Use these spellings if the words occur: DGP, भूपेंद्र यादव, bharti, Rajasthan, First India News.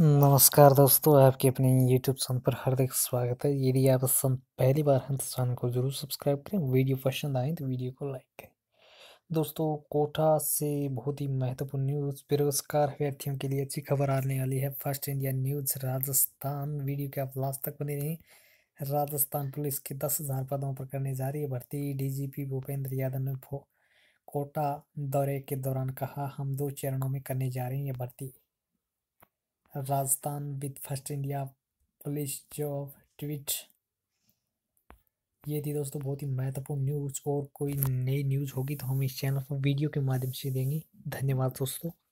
नमस्कार दोस्तों, आपके अपने YouTube चैनल पर हार्दिक स्वागत है। यदि आप पहली बार हैं तो चैनल को जरूर सब्सक्राइब करें। वीडियो पसंद आए तो वीडियो को लाइक करें। दोस्तों, कोटा से बहुत ही महत्वपूर्ण न्यूज़, बेरोजगार अभ्यर्थियों के लिए अच्छी खबर आने वाली है। First India news Rajasthan, video के आप लास्ट तक बने रहें। राजस्थान पुलिस के 10,000 पदों पर करने जा रही है भर्ती। DGP भूपेंद्र यादव ने कोटा दौरे के दौरान कहा, हम 2 चरणों में करने जा रहे हैं ये भर्ती। Rajasthan with first India police job tweet. ये थी दोस्तों बहुत ही महत्वपूर्ण न्यूज़। और कोई नई न्यूज़ होगी तो हम इस चैनल पर वीडियो के माध्यम से देंगे। धन्यवाद दोस्तों।